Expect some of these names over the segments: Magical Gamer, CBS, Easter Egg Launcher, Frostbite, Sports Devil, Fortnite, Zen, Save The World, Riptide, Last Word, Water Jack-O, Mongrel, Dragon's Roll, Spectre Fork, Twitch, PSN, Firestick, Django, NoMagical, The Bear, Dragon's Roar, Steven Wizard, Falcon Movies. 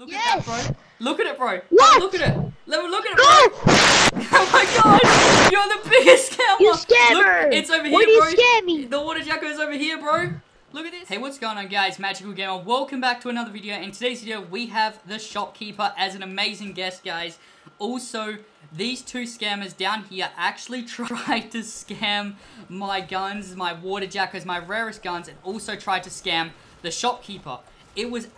Look at that, bro. Look at it, bro. What? Look at it. Let me look at it, bro. Oh my god. You're the biggest scammer. You scammer. Look, it's over here, bro. Scare me? The Water Jack-O is over here, bro. Look at this. Hey, what's going on, guys? Magical Gamer. Welcome back to another video. In today's video, we have the shopkeeper as an amazing guest, guys. Also, these two scammers down here actually tried to scam my guns, my Water Jack-Os, my rarest guns, and also tried to scam the shopkeeper. It was...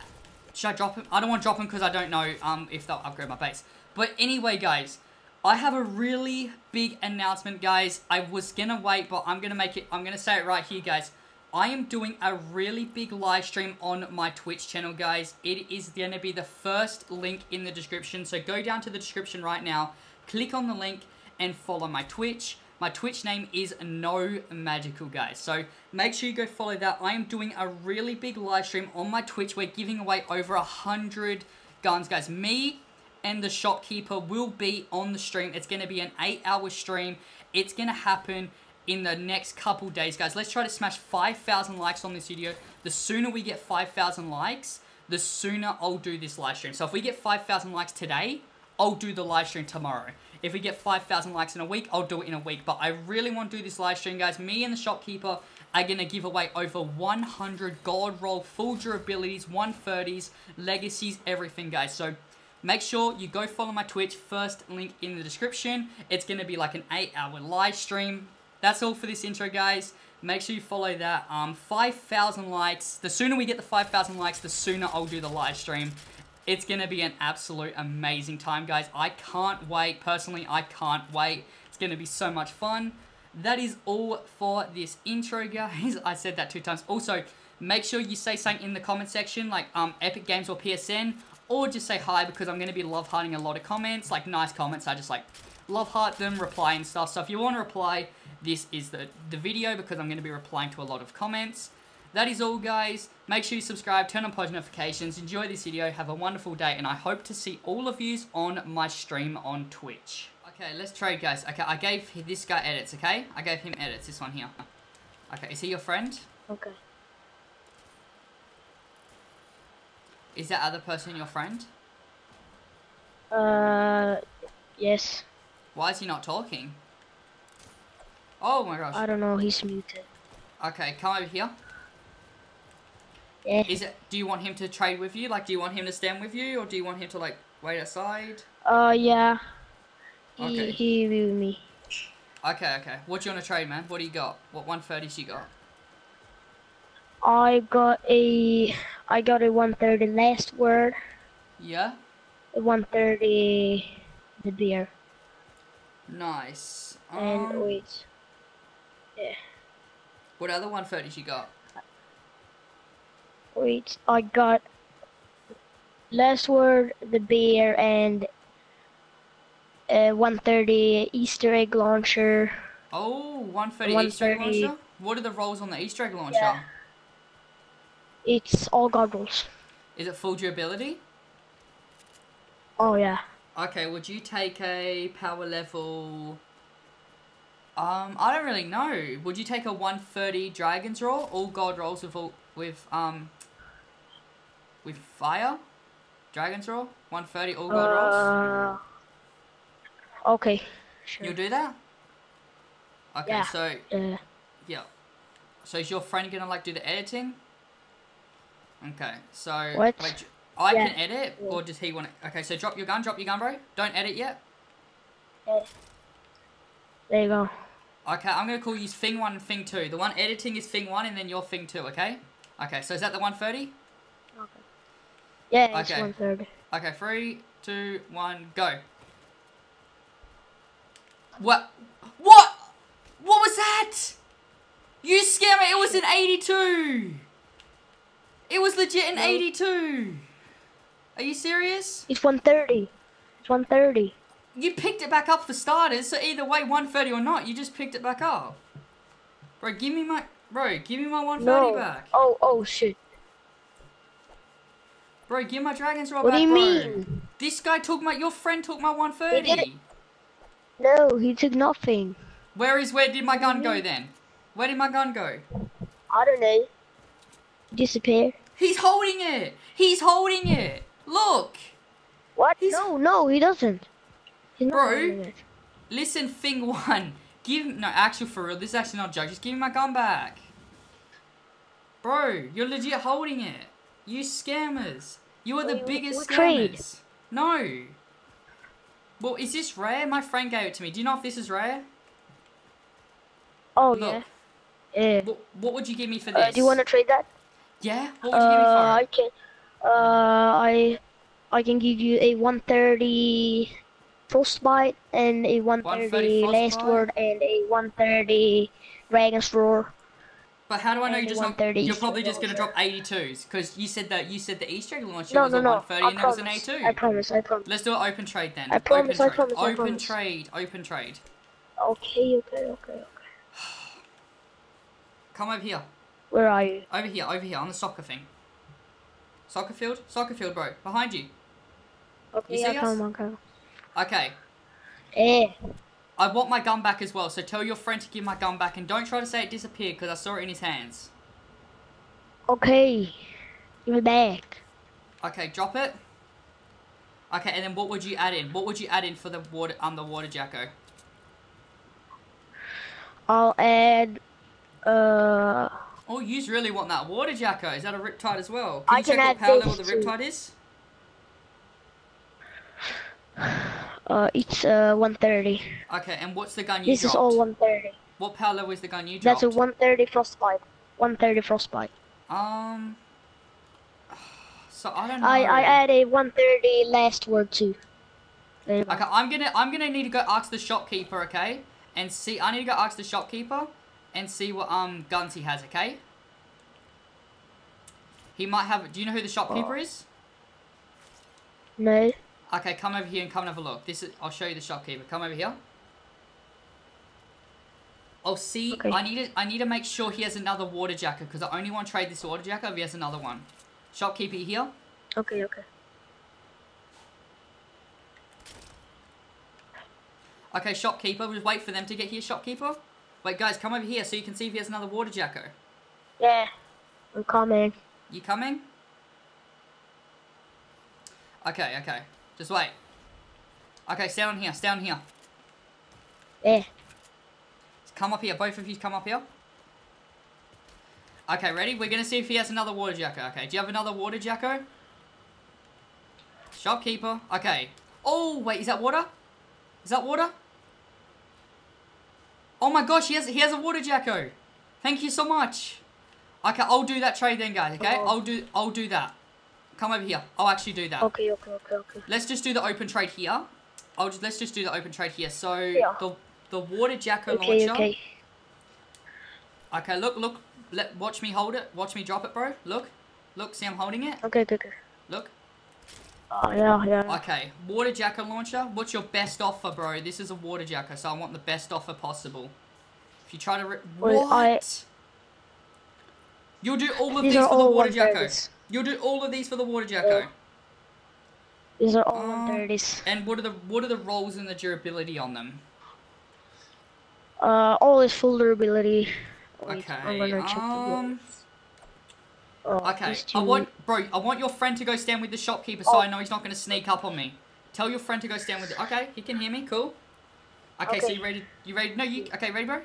Should I drop him? I don't want to drop him because I don't know if they'll upgrade my base. But anyway, guys, I have a really big announcement, guys. I was going to wait, but I'm going to make it... I'm going to say it right here, guys. I am doing a really big live stream on my Twitch channel, guys. It is going to be the first link in the description. So go down to the description right now, click on the link, and follow my Twitch. My Twitch name is NoMagical, guys. So make sure you go follow that. I am doing a really big live stream on my Twitch. We're giving away over 100 guns, guys. Me and the shopkeeper will be on the stream. It's going to be an 8-hour stream. It's going to happen in the next couple days, guys. Let's try to smash 5,000 likes on this video. The sooner we get 5,000 likes, the sooner I'll do this live stream. So if we get 5,000 likes today, I'll do the live stream tomorrow. If we get 5,000 likes in a week, I'll do it in a week. But I really want to do this live stream, guys. Me and the shopkeeper are going to give away over 100 gold roll, full durabilities, 130s, legacies, everything, guys. So make sure you go follow my Twitch. First link in the description. It's going to be like an 8-hour live stream. That's all for this intro, guys. Make sure you follow that. 5,000 likes. The sooner we get the 5,000 likes, the sooner I'll do the live stream. It's going to be an absolute amazing time, guys. I can't wait. Personally, I can't wait. It's going to be so much fun. That is all for this intro, guys. I said that 2 times. Also, make sure you say something in the comment section, like Epic Games or PSN, or just say hi, because I'm going to be love-hearting a lot of comments, like nice comments. I just like love-heart them, reply and stuff. So if you want to reply... This is the video, because I'm going to be replying to a lot of comments. That is all, guys. Make sure you subscribe, turn on post notifications, enjoy this video, have a wonderful day, and I hope to see all of you on my stream on Twitch. Okay, let's trade, guys. Okay, I gave this guy edits, okay? I gave him edits, this one here. Okay, is he your friend? Okay. Is that other person your friend? Yes. Why is he not talking? Oh my gosh. I don't know, he's muted. Okay, come over here. Yeah. Is it, do you want him to trade with you? Like, do you want him to stand with you? Or do you want him to, like, wait outside? Yeah. Okay. He with me. Okay, okay. What do you want to trade, man? What do you got? What 130s you got? I got a 130 Last Word. Yeah? A 130 The Bear. Nice. And wait. Yeah. What other 130s you got? Wait, I got Last Word, The Bear, and 130 Easter Egg Launcher. Oh, 130 Easter Egg Launcher? What are the rolls on the Easter Egg Launcher? Yeah. It's all God rolls. Is it full durability? Oh, yeah. Okay, would you take a power level... I don't really know. Would you take a 130 Dragon's Roll? All God rolls with fire? Dragon's Roll? 130 all God rolls? Okay. Sure. You'll do that? Okay, yeah. So... yeah. So is your friend gonna, like, do the editing? Okay, so... What? Wait, I can edit? Yeah. Or does he want to... Okay, so drop your gun, bro. Don't edit yet. Yeah. There you go. Okay, I'm going to call you Thing 1 and Thing 2. The one editing is Thing 1 and then you're Thing 2, okay? Okay, so is that the 130? Okay. Yeah, it's 130. Okay, 3, 2, 1, go. What? What? What was that? You scammer, it was an 82. It was legit an 82. Are you serious? It's 130. It's 130. You picked it back up for starters, so either way, 130 or not, you just picked it back up. Bro, give me my... Bro, give me my 130 back. Oh, oh, shit. Bro, give my Dragon's Roll back, bro. What do you mean? This guy took my... Your friend took my 130. He didn't... No, he took nothing. Where did my gun go then? Where did my gun go? I don't know. Disappear. He's holding it. He's holding it. Look. What? He's... No, he doesn't. He's not doing it. Listen, thing one. Give him... No, actually, for real. This is actually not a joke. Just give me my gun back. Bro, you're legit holding it. You scammers. You are the biggest scammers. Trade. No. Well, is this rare? My friend gave it to me. Do you know if this is rare? Oh, look. Yeah. What would you give me for this? Do you want to trade that? Yeah. What would you give me for it? I can. I can give you a 130 Frostbite and a 130 Last Word and a 130 Dragon's Roar. But how do I know you're just not? You're probably just gonna drop 82s because you said that the Easter Egg Launcher was a 130 and that was an 82. I promise. I promise. Let's do an open trade then. I promise. I promise. Open trade. Open trade. Okay. Okay. Okay. Okay. Come over here. Where are you? Over here. Over here on the soccer thing. Soccer field? Soccer field, bro. Behind you. Okay, you see us? Come on. Okay. Eh. I want my gun back as well, so tell your friend to give my gun back and don't try to say it disappeared because I saw it in his hands. Okay. Give it back. Okay, drop it. Okay, and then what would you add in? What would you add in for the water the Water Jack-O? I'll add oh, you really want that Water Jack-O? Is that a Riptide as well? Can you check what power level the Riptide is? It's 130. Okay, and what's the gun you dropped? This is all 130. What power level is the gun you dropped? That's a 130 Frostbite. 130 Frostbite. So I don't know. I add a 130 Last Word too. Okay, I'm gonna need to go ask the shopkeeper, okay? And see, I need to go ask the shopkeeper. And see what guns he has, okay? He might have... Do you know who the shopkeeper is? No. Okay, come over here and come and have a look. This is... I'll show you the shopkeeper. Come over here. Oh, see, okay. I need to make sure he has another Water Jack-O because I only want to trade this Water Jack-O if he has another one. Shopkeeper, you here? Okay, okay. Okay, shopkeeper. We'll just wait for them to get here, shopkeeper. Wait, guys, come over here so you can see if he has another Water Jack-O. Yeah, I'm coming. You coming? Okay, okay. Just wait. Okay, stay on here, stay on here. Yeah. Come up here, both of you come up here. Okay, ready? We're going to see if he has another Water Jack-O. Okay, do you have another Water Jack-O? Shopkeeper. Okay. Oh, wait, is that water? Is that water? Oh my gosh, he has a Water Jack-O. Thank you so much. Okay, I'll do that trade then, guys. Okay, I'll do that. Come over here. I'll actually do that. Okay, okay, okay, okay. Let's just do the open trade here. Let's just do the open trade here. So yeah. the Water Jack-O launcher. Okay. Okay, look. Watch me hold it. Watch me drop it, bro. Look. See, I'm holding it. Okay, good. Look. Yeah. Okay, Water Jack-O launcher. What's your best offer, bro? This is a Water Jack-O, so I want the best offer possible. If you try to you'll do all of these for the Water Jack-O. You'll do all of these for the Water Jack-O. Yeah. These are all 130s. And what are the rolls and the durability on them? All is full durability. Okay. I'm gonna check the okay, I want your friend to go stand with the shopkeeper so I know he's not going to sneak up on me. Tell your friend to go stand with it. Okay, he can hear me, cool. Okay, so you ready? No, ready, bro?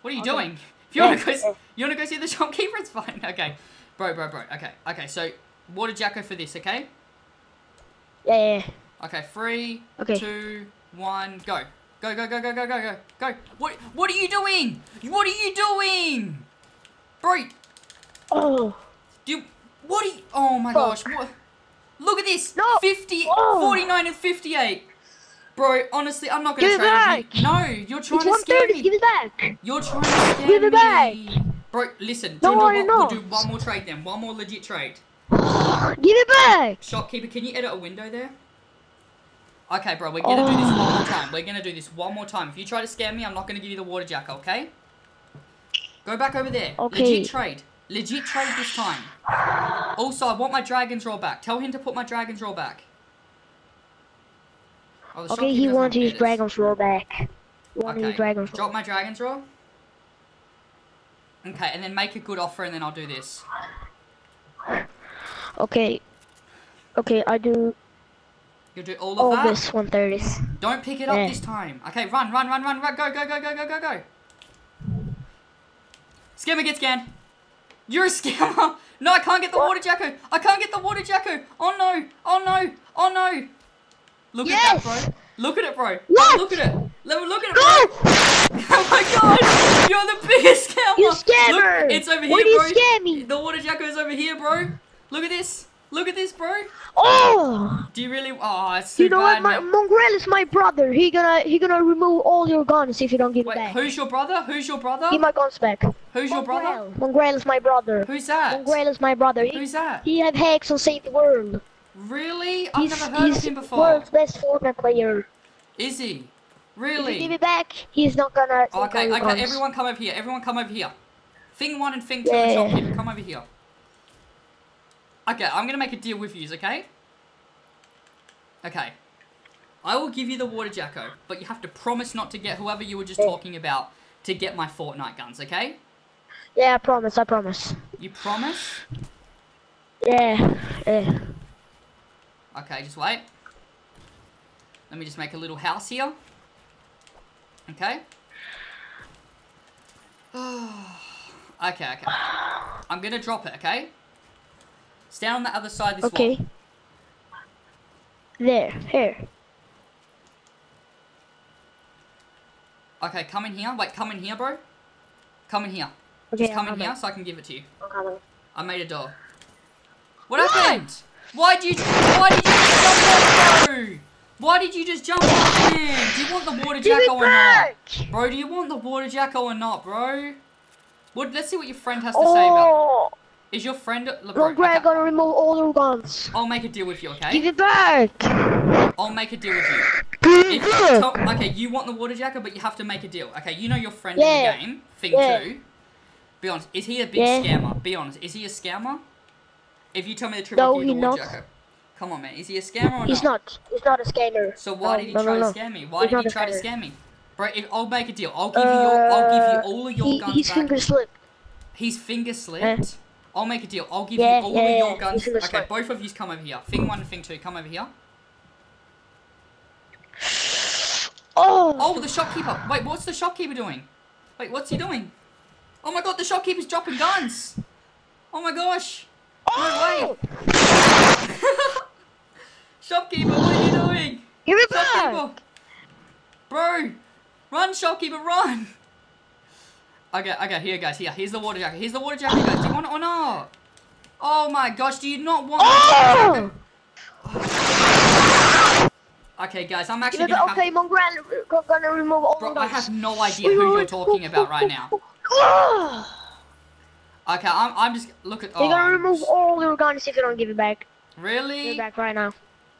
What are you doing? If you want to go see the shopkeeper, it's fine. Okay, bro, okay, so Water Jack-O for this, okay? Yeah. Okay, 3, 2, 1, go. Go. What are you doing? Bro! Oh. Oh my gosh. What? Look at this. No. 50, 49 and 58. Bro, honestly, I'm not going to trade it. No, you're trying to scare me. Give it back. You're trying to scare me. Give it back. Bro, listen. No, we'll do one more trade then. One more legit trade. Give it back. Shopkeeper, can you edit a window there? Okay, bro, we're going to do this one more time. We're going to do this one more time. If you try to scare me, I'm not going to give you the Water Jack-O, okay? Go back over there. Okay. Legit trade. Legit trade this time. Also, I want my Dragon's Roll back. Tell him to put my Dragon's Roll back. Oh, okay, he wants his Dragon's Roll back. Okay, drop my Dragon's Roll. Okay, and then make a good offer, and then I'll do this. Okay. Okay, I do You'll do all of that. All this 130s. Don't pick it up this time. Okay, run, run, run, run, run. Go, go, go, go, go, go, go. Scammer gets scanned. You're a scammer. No, I can't get the Water Jack-O. I can't get the Water Jack-O. Oh, no. Oh, no. Oh, no. Look at that, bro. Look at it, bro. What? Look at it. Let me look at it, bro. Oh, my God. You're the biggest scammer. You scammer. Look, it's over here, bro. Why do you scare me? The Water Jack-O's over here, bro. Look at this. Look at this, bro. Oh! Do you really? Oh, it's so bad. You know what? My Mongrel is my brother. He gonna remove all your guns if you don't give it back. Who's your brother? Who's your brother? Give my guns back. Who's your brother? Mongrel is my brother. Who's that? Mongrel is my brother. Who's that? He have hacks on Save the World. Really? I've never heard of him before. World's best Fortnite player. Is he? Really? If you give it back, he's not gonna. Okay, okay. Everyone, come over here. Everyone, come over here. Thing one and thing two, and shopkeeper, come over here. Okay, I'm going to make a deal with you, okay? Okay. I will give you the Water Jack-O, but you have to promise not to get whoever you were just talking about to get my Fortnite guns, okay? Yeah, I promise, I promise. You promise? Yeah, yeah. Okay, just wait. Let me just make a little house here. Okay. Okay, okay. I'm going to drop it, okay? Stand on the other side of this wall. There. Here. Okay, come in here. Wait, come in here, bro. Come in here. Okay, just come in here so I can give it to you. Okay. I made a door. What happened? Why did you just jump off, man? Do you want the Water Jack-O or not? Bro, do you want the Water Jack-O or not, bro? What, let's see what your friend has to say about it. Is your friend Mongrel gonna remove all your guns? I'll make a deal with you, okay? Give it back! I'll make a deal with you. Give it back! Okay, you want the Water Jack-O, but you have to make a deal. Okay, you know your friend in the game, Thing 2. Be honest, is he a big scammer? Be honest, is he a scammer? If you tell me the truth, I'll give you the Water Jack-O. Come on, man, is he a scammer or not? He's not. He's not a scammer. So why did he try to scam me? Why did he try to scam me? Bro, I'll make a deal. I'll give you all of your guns back. His finger slipped. His finger slipped? I'll make a deal. I'll give you all of your guns. Okay, both of you come over here. Thing 1 and Thing 2, come over here. Oh! Oh, the shopkeeper. Wait, what's the shopkeeper doing? Wait, what's he doing? Oh my god, the shopkeeper's dropping guns! Oh my gosh! Oh! No way! Shopkeeper, what are you doing? Give it back! Bro! Run, shopkeeper, run! Okay, okay, here guys, here's the Water Jack-O, guys, do you want it or not? Oh my gosh, do you not want it? Oh! Okay guys, I'm actually gonna have... Okay, Mongrel, gonna remove all the guns. I have no idea who you're talking about right now. Okay, I'm just, look at... Oh. You're gonna remove all your guns if you don't give it back. Really? Give it back right now.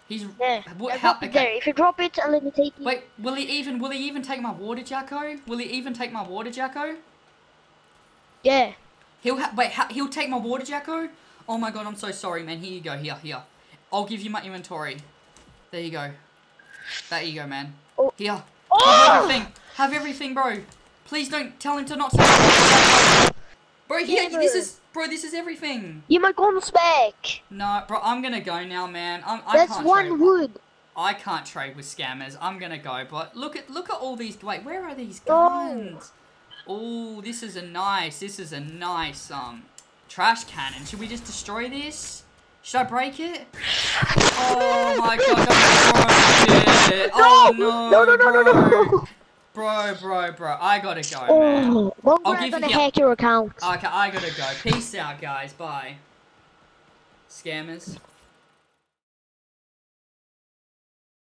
He's... Yeah, there, if you drop it, I'll let me take it. Wait, will he even take my Water Jack-O? Will he even take my Water Jack-O? Yeah. He'll take my Water Jack-O? Oh my god, I'm so sorry, man. Here you go, here. I'll give you my inventory. There you go. There you go, man. Oh. Here. Oh! Have everything, bro. Please don't tell him to not stop. Bro, here, this is everything. You my guns back. No, bro, I'm gonna go now, man. I can't trade. I can't trade with scammers. I'm gonna go, but look at all these. Wait, where are these guns? Oh, this is a nice trash cannon. Should we just destroy this? Should I break it? Oh my god! No, oh no! No! Bro, I gotta go, man. Oh, I'm gonna hack your account. Okay, I gotta go. Peace out, guys. Bye. Scammers.